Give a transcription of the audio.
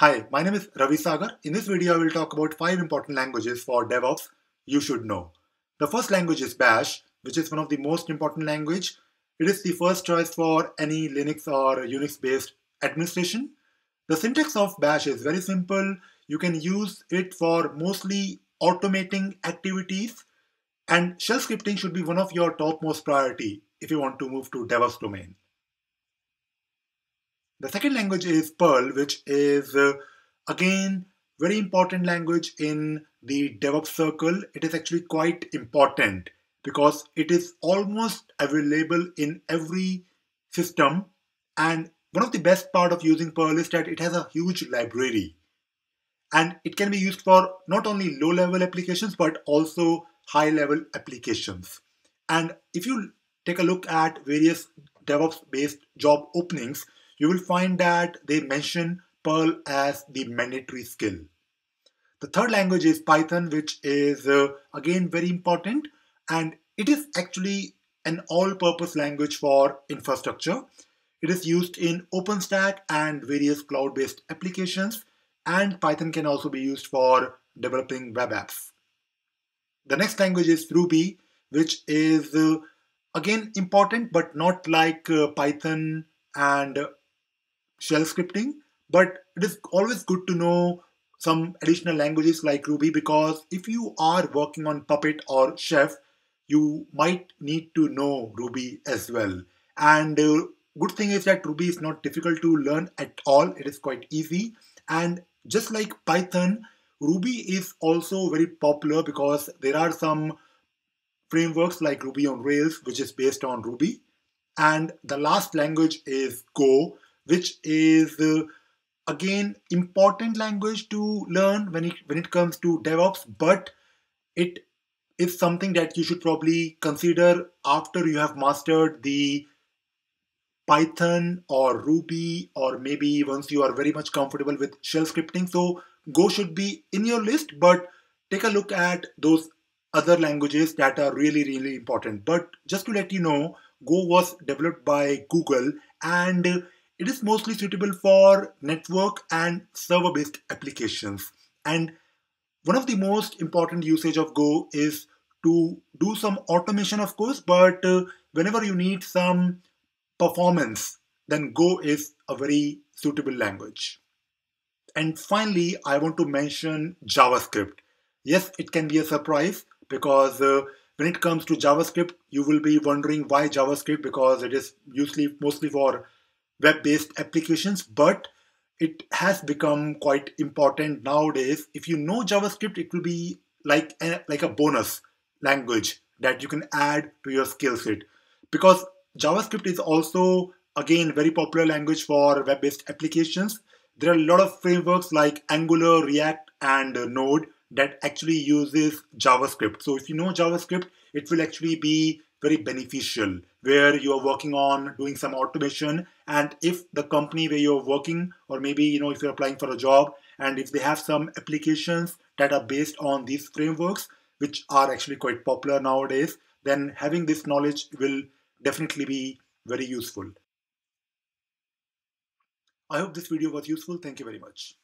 Hi, my name is Ravi Sagar. In this video, I will talk about 5 important languages for DevOps you should know. The first language is Bash, which is one of the most important language. It is the first choice for any Linux or Unix-based administration. The syntax of Bash is very simple. You can use it for mostly automating activities, and shell scripting should be one of your topmost priority if you want to move to DevOps domain. The second language is Perl, which is again very important language in the DevOps circle. It is actually quite important because it is almost available in every system, and one of the best part of using Perl is that it has a huge library and it can be used for not only low-level applications but also high-level applications. And if you take a look at various DevOps-based job openings, you will find that they mention Perl as the mandatory skill. The third language is Python, which is again very important, and it is actually an all-purpose language for infrastructure. It is used in OpenStack and various cloud-based applications, and Python can also be used for developing web apps. The next language is Ruby, which is again important, but not like Python and shell scripting, but it is always good to know some additional languages like Ruby, because if you are working on Puppet or Chef, you might need to know Ruby as well. And the good thing is that Ruby is not difficult to learn at all. It is quite easy. And just like Python, Ruby is also very popular because there are some frameworks like Ruby on Rails, which is based on Ruby. And the last language is Go, which is again important language to learn when it comes to DevOps, but it is something that you should probably consider after you have mastered the Python or Ruby, or maybe once you are very much comfortable with shell scripting. So Go should be in your list, but take a look at those other languages that are really important. But just to let you know, Go was developed by Google, and it is mostly suitable for network and server-based applications. And one of the most important usage of Go is to do some automation, of course, but whenever you need some performance, then Go is a very suitable language. And finally, I want to mention JavaScript. Yes, it can be a surprise because when it comes to JavaScript, you will be wondering why JavaScript, because it is usually mostly for web-based applications, but it has become quite important nowadays. If you know JavaScript, it will be like a bonus language that you can add to your skill set, because JavaScript is also, again, very popular language for web-based applications. There are a lot of frameworks like Angular, React, and Node that actually uses JavaScript. So if you know JavaScript, it will actually be very beneficial where you are working on doing some automation. And if the company where you're working, or maybe if you're applying for a job, and if they have some applications that are based on these frameworks, which are actually quite popular nowadays, then having this knowledge will definitely be very useful. I hope this video was useful. Thank you very much.